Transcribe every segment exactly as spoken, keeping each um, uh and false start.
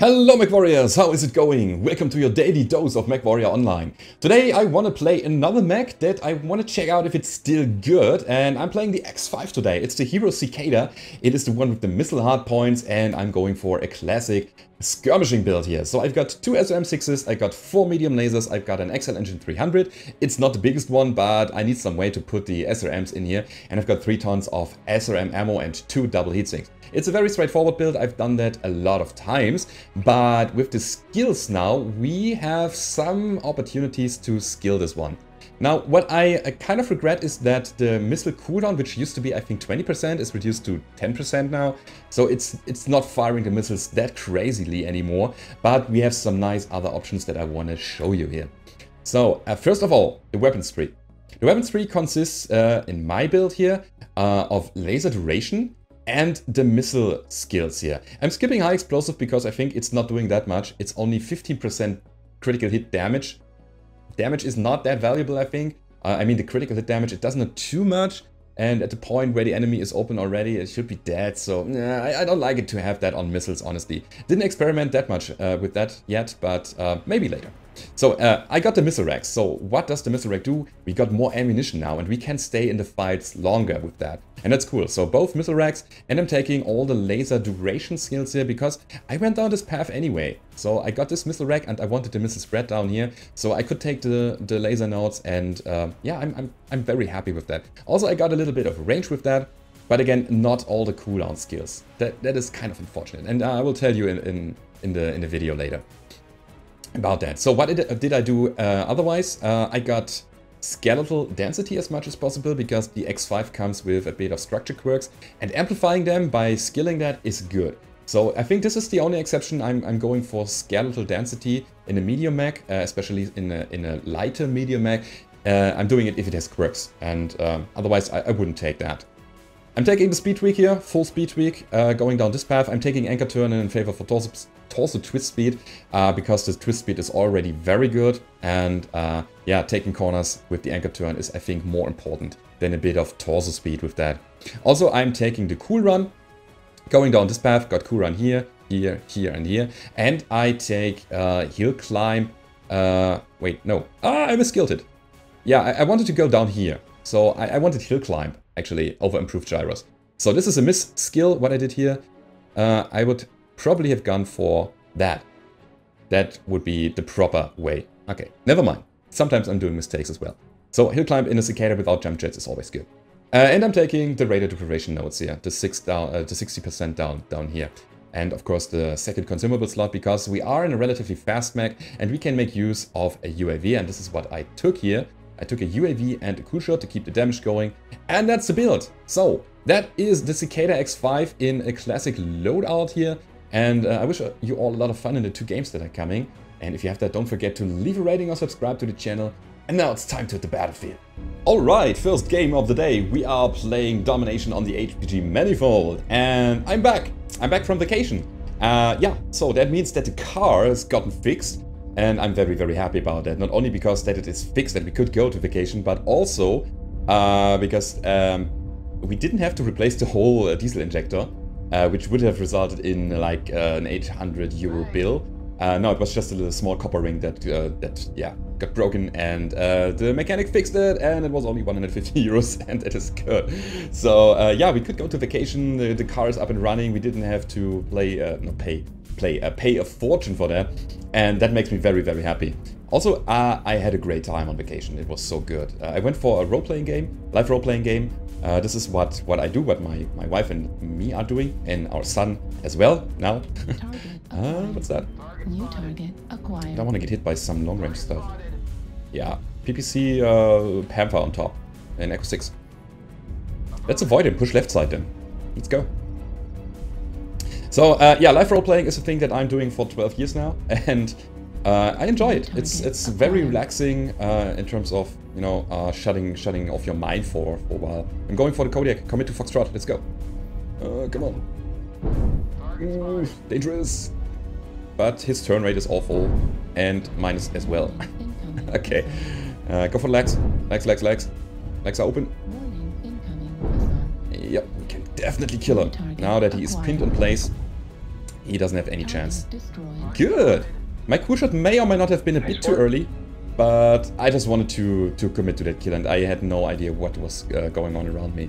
Hello MechWarriors, how is it going? Welcome to your daily dose of MechWarrior Online. Today I want to play another mech that I want to check out if it's still good, and I'm playing the X five today. It's the hero Cicada, it is the one with the missile hard points, and I'm going for a classic skirmishing build here. So I've got two S R M sixes, I got four medium lasers, I've got an X L Engine three hundred. It's not the biggest one, but I need some way to put the S R Ms in here, and I've got three tons of S R M ammo and two double heatsinks. It's a very straightforward build, I've done that a lot of times, but with the skills now, we have some opportunities to skill this one. Now, what I kind of regret is that the missile cooldown, which used to be, I think, twenty percent, is reduced to ten percent now. So it's it's not firing the missiles that crazily anymore, but we have some nice other options that I want to show you here. So, uh, first of all, the weapons tree. The weapons tree consists, uh, in my build here, uh, of laser duration, and the missile skills here. I'm skipping high explosive because I think it's not doing that much. It's only fifteen percent critical hit damage. Damage is not that valuable, I think. Uh, I mean, the critical hit damage, it doesn't do too much. And at the point where the enemy is open already, it should be dead. So nah, I, I don't like it to have that on missiles, honestly. Didn't experiment that much uh, with that yet, but uh, maybe later. So uh, I got the missile rack. So what does the missile rack do? We got more ammunition now and we can stay in the fights longer with that. And that's cool. So both missile racks, and I'm taking all the laser duration skills here because I went down this path anyway. So I got this missile rack and I wanted the missile spread down here. So I could take the, the laser nodes and uh, yeah, I'm, I'm, I'm very happy with that. Also, I got a little bit of range with that. But again, not all the cooldown skills. That, that is kind of unfortunate. And I will tell you in, in, in, the, in the video later about that. So what did, did I do uh, otherwise? Uh, I got skeletal density as much as possible because the X five comes with a bit of structure quirks, and amplifying them by skilling that is good. So I think this is the only exception. I'm, I'm going for skeletal density in a medium mech, uh, especially in a, in a lighter medium mech. Uh, I'm doing it if it has quirks, and um, otherwise I, I wouldn't take that. I'm taking the speed tweak here, full speed tweak, uh, going down this path. I'm taking anchor turn in favor for torso, torso twist speed uh, because the twist speed is already very good. And uh, yeah, taking corners with the anchor turn is, I think, more important than a bit of torso speed with that. Also, I'm taking the cool run, going down this path, got cool run here, here, here, and here. And I take uh, hill climb. Uh, wait, no, ah, I misskilled it. Yeah, I, I wanted to go down here. So I, I wanted hill climb, actually, over improved gyros. So this is a miss skill, what I did here. Uh, I would probably have gone for that. That would be the proper way. Okay, never mind. Sometimes I'm doing mistakes as well. So hill climb in a Cicada without jump jets is always good. Uh, and I'm taking the radar deprivation nodes here, the six down, uh, the sixty percent down, down here. And of course the second consumable slot, because we are in a relatively fast mech and we can make use of a U A V, and this is what I took here. I took a U A V and a cool shot to keep the damage going. And that's the build. So that is the Cicada X five in a classic loadout here. And uh, I wish you all a lot of fun in the two games that are coming. And if you have that, don't forget to leave a rating or subscribe to the channel. And now it's time to hit the battlefield. Alright, first game of the day. We are playing Domination on the H P G Manifold. And I'm back. I'm back from vacation. Uh, yeah, so that means that the car has gotten fixed. And I'm very, very happy about that. Not only because that it is fixed and we could go to vacation, but also uh, because um, we didn't have to replace the whole uh, diesel injector, uh, which would have resulted in like uh, an eight hundred euro bill. Uh, no, it was just a little small copper ring that, uh, that yeah, got broken, and uh, the mechanic fixed it, and it was only one hundred fifty euros, and that is good. So uh, yeah, we could go to vacation. The, the car is up and running. We didn't have to play, uh, no, pay. Play, uh, pay a fortune for that, and that makes me very, very happy. Also, uh, I had a great time on vacation. It was so good. Uh, I went for a role-playing game, live role-playing game. Uh, this is what, what I do, what my, my wife and me are doing, and our son as well now. uh, what's that? New target acquired. I don't want to get hit by some long-range stuff. Yeah, P P C uh, Panther on top, and Echo six. Let's avoid him, push left side then. Let's go. So uh, yeah, live role-playing is a thing that I'm doing for twelve years now, and uh, I enjoy it. It's it's very relaxing uh, in terms of, you know, uh, shutting shutting off your mind for, for a while. I'm going for the Kodiak, commit to Foxtrot, let's go. Uh, come on. Mm, dangerous. But his turn rate is awful, and mine is as well. Okay, uh, go for legs, legs, legs, legs. Legs are open. Yep, we can definitely kill him. Now that he is pinned in place, He doesn't have any chance. Good! My cool shot may or may not have been a bit too early, but I just wanted to, to commit to that kill, and I had no idea what was uh, going on around me.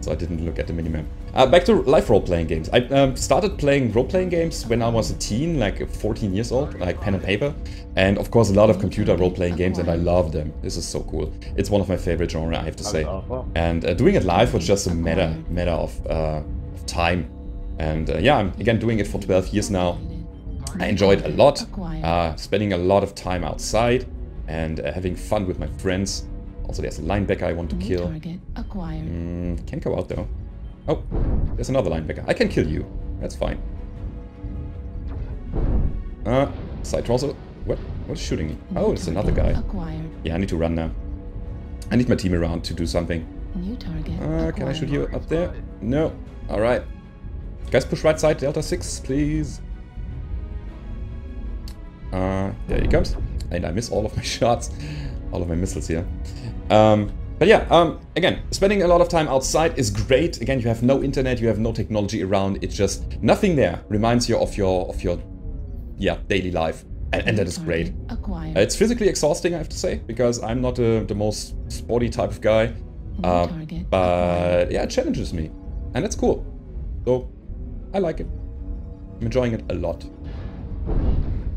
So I didn't look at the minimap. Uh, back to live role-playing games. I um, started playing role-playing games when I was a teen, like fourteen years old, like pen and paper. And of course a lot of computer role-playing games, and I love them. This is so cool. It's one of my favorite genres, I have to say. And uh, doing it live was just a matter, matter of uh, time. And uh, yeah, I'm again doing it for twelve years now. I enjoy it a lot, uh, spending a lot of time outside and uh, having fun with my friends. Also, there's a linebacker I want to kill. Mm, can't go out though. Oh, there's another linebacker. I can kill you. That's fine. Uh, side torso. What? What's shooting me? Oh, it's another guy. Acquired. Yeah, I need to run now. I need my team around to do something. New target. Uh, can I shoot you up there? No. All right. Guys, push right side, Delta six, please. Uh, there he comes. And I miss all of my shots. All of my missiles here. Um, but yeah, um, again, spending a lot of time outside is great. Again, you have no internet, you have no technology around. It's just nothing there reminds you of your of your yeah daily life, and, and that is great. Uh, it's physically exhausting, I have to say, because I'm not uh, the most sporty type of guy. Uh, but yeah, it challenges me, and that's cool. So I like it. I'm enjoying it a lot.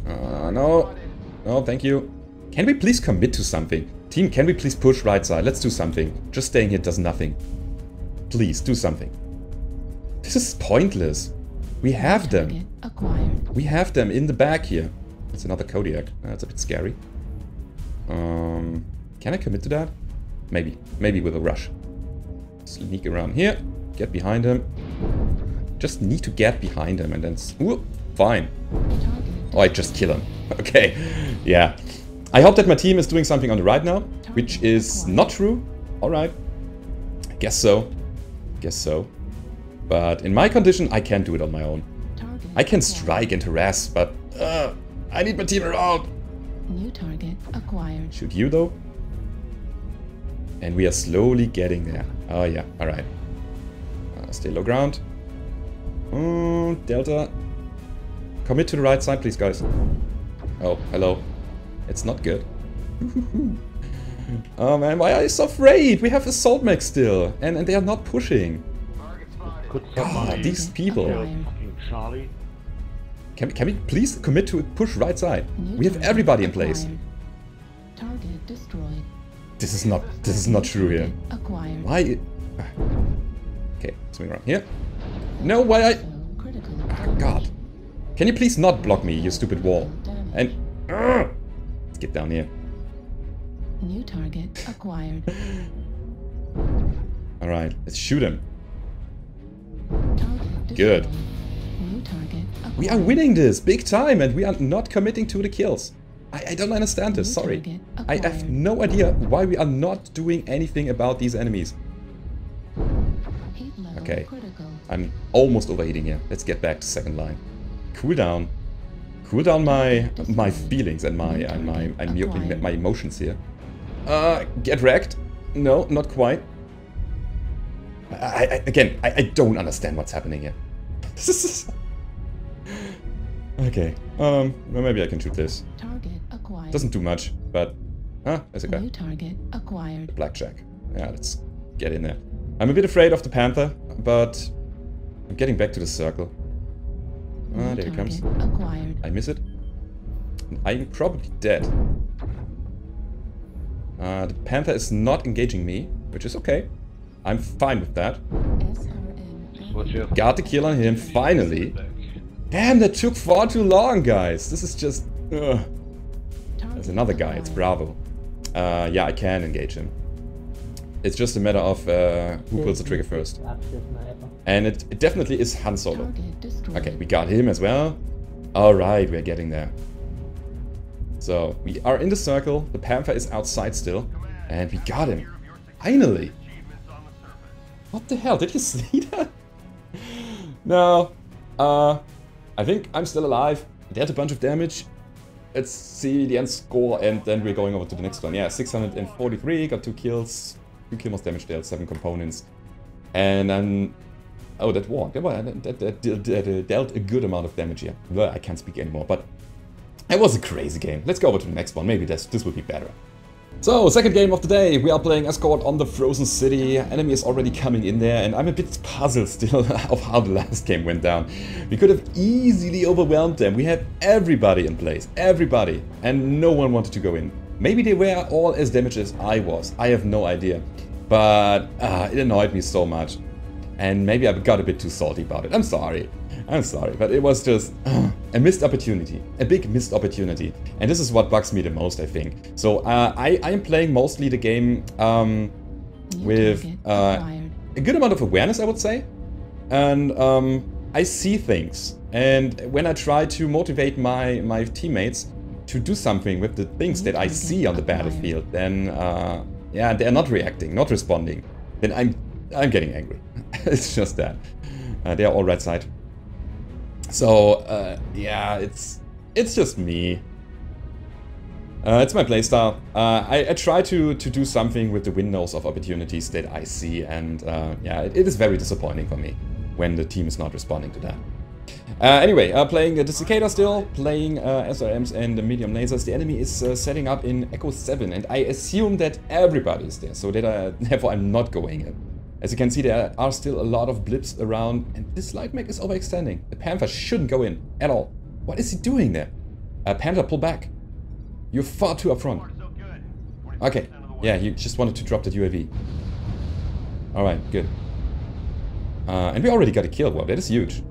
Uh, no, no, thank you. Can we please commit to something? Team, can we please push right side? Let's do something. Just staying here does nothing. Please, do something. This is pointless. We have them. We have them in the back here. It's another Kodiak. That's a bit scary. Um, can I commit to that? Maybe. Maybe with a rush. Sneak around here. Get behind him. Just need to get behind him and then... Ooh, fine. Oh, I just kill him. Okay. Yeah. I hope that my team is doing something on the right now, which is not true. Alright. I guess so. Guess so. But in my condition, I can't do it on my own. I can strike and harass, but uh, I need my team around. New target acquired. Shoot you though. And we are slowly getting there. Oh yeah, alright. Uh, stay low ground. Mm, Delta. Commit to the right side, please, guys. Oh, hello. It's not good. Oh man, why are you so afraid? We have assault mech still, and, and they are not pushing. God, these people. Can we, can we please commit to push right side? We have everybody in place. This is not this is not true here. Why? Okay, swing around here. No, why I? Oh, God, can you please not block me, you stupid wall? And. Uh, Get down here. New target acquired. All right, let's shoot him. Good. New target we are winning this big time, and we are not committing to the kills. I, I don't understand this. New sorry, I have no idea why we are not doing anything about these enemies. Okay, critical. I'm almost overheating here. Let's get back to second line. Cool down. Cool down my my feelings and my and my and my emotions here. Uh, get wrecked? No, not quite. I, I again, I, I don't understand what's happening here. This is okay. Um, well, maybe I can shoot this. Target acquired. Doesn't do much, but ah, there's a guy. New target acquired. The blackjack. Yeah, let's get in there. I'm a bit afraid of the Panther, but I'm getting back to the circle. Ah, there he comes. Acquired. I miss it. I'm probably dead. Uh, the Panther is not engaging me, which is okay. I'm fine with that. Got the kill on him, finally. Damn, that took far too long, guys. This is just... Ugh. There's another guy, it's Bravo. Uh, yeah, I can engage him. It's just a matter of uh, who pulls the trigger first. And it, it definitely is Han Solo. Okay, we got him as well. Alright, we're getting there. So, we are in the circle. The Panther is outside still. And we got him. Finally! What the hell? Did you see that? No. Uh, I think I'm still alive. There's a bunch of damage. Let's see the end score and then we're going over to the next one. Yeah, six hundred forty-three. Got two kills. Two kills damage there. Seven components. And I'm... Oh, that war. Well, that, that, that, that dealt a good amount of damage here. Well, I can't speak anymore, but it was a crazy game. Let's go over to the next one. Maybe this, this will be better. So, second game of the day, we are playing Escort on the Frozen City. Enemy is already coming in there, and I'm a bit puzzled still of how the last game went down. We could have easily overwhelmed them. We had everybody in place, everybody, and no one wanted to go in. Maybe they were all as damaged as I was, I have no idea. But uh, it annoyed me so much. And maybe I got a bit too salty about it. I'm sorry. I'm sorry, but it was just uh, a missed opportunity, a big missed opportunity. And this is what bugs me the most, I think. So uh, I, I am playing mostly the game um, with uh, a good amount of awareness, I would say. And um, I see things. And when I try to motivate my, my teammates to do something with the things that I see on the battlefield, then uh, yeah, they're not reacting, not responding. Then I'm, I'm getting angry. It's just that. Uh, they're all right side. So, uh, yeah, it's it's just me. Uh, it's my playstyle. Uh, I, I try to, to do something with the windows of opportunities that I see, and uh, yeah, it, it is very disappointing for me when the team is not responding to that. Uh, anyway, uh, playing uh, the Cicada still, playing uh, S R Ms and the medium lasers. The enemy is uh, setting up in Echo seven, and I assume that everybody is there, so that I, therefore I'm not going in. As you can see, there are still a lot of blips around, and this light mech is overextending. The Panther shouldn't go in at all. What is he doing there? Uh, Panther, pull back. You're far too up front. Okay, yeah, you just wanted to drop that U A V. Alright, good. Uh, and we already got a kill. Wow, that is huge.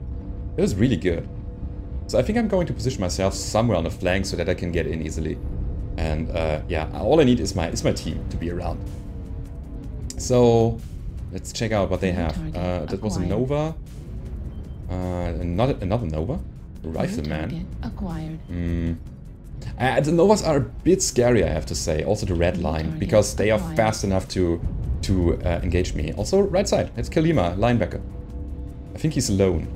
That is really good. So I think I'm going to position myself somewhere on the flank so that I can get in easily. And uh, yeah, all I need is my, is my team to be around. So... let's check out what they have. Uh, that was a Nova. Uh, another, another Nova. Rifleman. Acquired. Mm. Uh, the Novas are a bit scary, I have to say. Also the red line, because they are fast enough to to uh, engage me. Also right side. It's Kalima, linebacker. I think he's alone.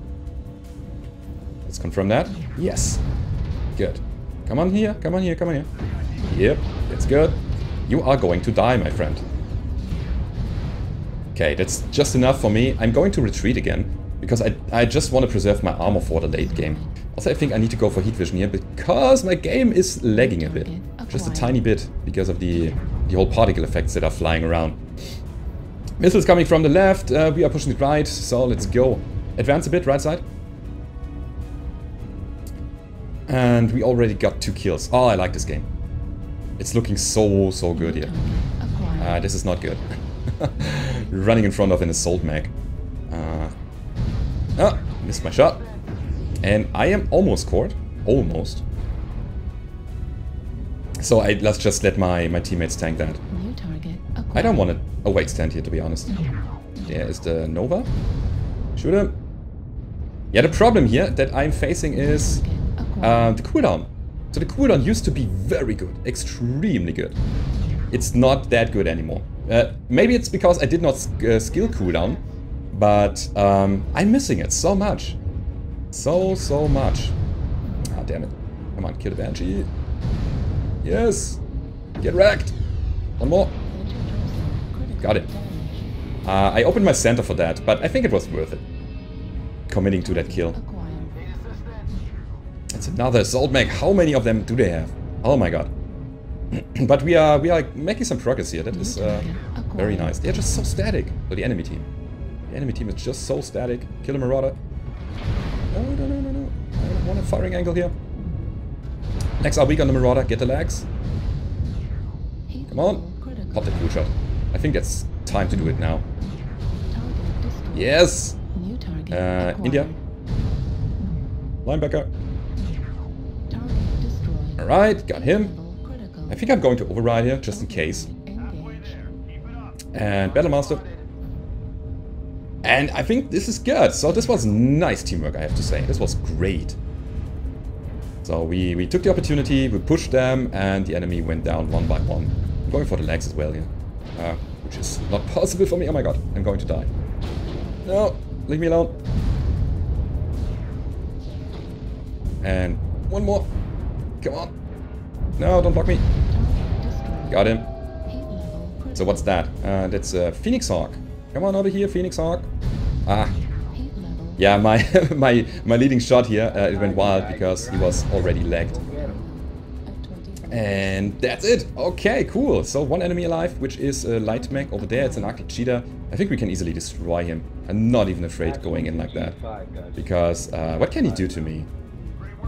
Let's confirm that. Yes. Good. Come on here. Come on here. Come on here. Yep. That's good. You are going to die, my friend. Okay, that's just enough for me. I'm going to retreat again, because I, I just want to preserve my armor for the late game. Also, I think I need to go for heat vision here, because my game is lagging a bit. Just a tiny bit, because of the, the whole particle effects that are flying around. Missiles coming from the left, uh, we are pushing it right, so let's go. Advance a bit, right side. And we already got two kills. Oh, I like this game. It's looking so, so good here. Uh, this is not good. Running in front of an assault mech. Uh, ah, missed my shot. And I am almost caught. Almost. So I, let's just let my, my teammates tank that. New target I don't want to overextend here, to be honest. There is the Nova. Shoot him. Yeah, the problem here that I'm facing is uh, the cooldown. So the cooldown used to be very good. Extremely good. It's not that good anymore. Uh, maybe it's because I did not uh, skill cooldown, but um, I'm missing it so much. So, so much. Ah, damn it. Come on, kill the Banshee. Yes! Get wrecked! One more. Got it. Uh, I opened my center for that, but I think it was worth it. Committing to that kill. It's another assault mech. How many of them do they have? Oh my god. But we are we are making some progress here. That is uh, very nice. They're just so static. So the enemy team. The enemy team is just so static. Kill a Marauder. No, no, no, no, no. I don't want a firing angle here. Legs are weak on the Marauder. Get the legs. Come on. Pop the cool shot. I think that's time to do it now. Yes! Uh, India. Linebacker. Alright, got him. I think I'm going to override here, just in case. And Battlemaster. And I think this is good. So this was nice teamwork, I have to say. This was great. So we, we took the opportunity, we pushed them, and the enemy went down one by one. I'm going for the legs as well here. Uh, which is not possible for me. Oh my god, I'm going to die. No, leave me alone. And one more. Come on. No, don't block me. Got him. So what's that? Uh, that's uh, Phoenix Hawk. Come on over here, Phoenix Hawk. Ah, yeah, my my my leading shot here, uh, it went wild because he was already lagged. And that's it. Okay, cool. So one enemy alive, which is a light mech over there. It's an Arctic Cheetah. I think we can easily destroy him. I'm not even afraid going in like that, because uh, what can he do to me?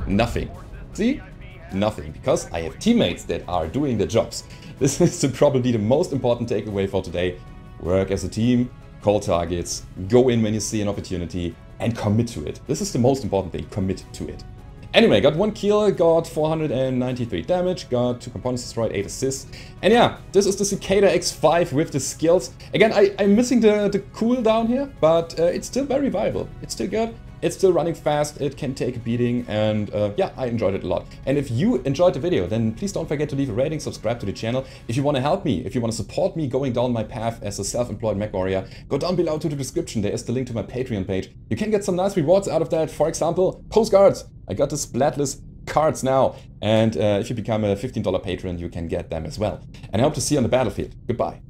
Nothing. See? Nothing, because I have teammates that are doing their jobs. This is probably the most important takeaway for today. Work as a team, call targets, go in when you see an opportunity, and commit to it. This is the most important thing, commit to it. Anyway, got one kill, got four hundred ninety-three damage, got two components destroyed, eight assists. And yeah, this is the Cicada X five with the skills. Again, I, I'm missing the, the cooldown here, but uh, it's still very viable. It's still good, it's still running fast, it can take a beating, and uh, yeah, I enjoyed it a lot. And if you enjoyed the video, then please don't forget to leave a rating, subscribe to the channel. If you want to help me, if you want to support me going down my path as a self-employed MechWarrior, go down below to the description, there is the link to my Patreon page. You can get some nice rewards out of that, for example, postcards. I got the splatless cards now, and uh, if you become a fifteen dollar patron, you can get them as well. And I hope to see you on the battlefield. Goodbye.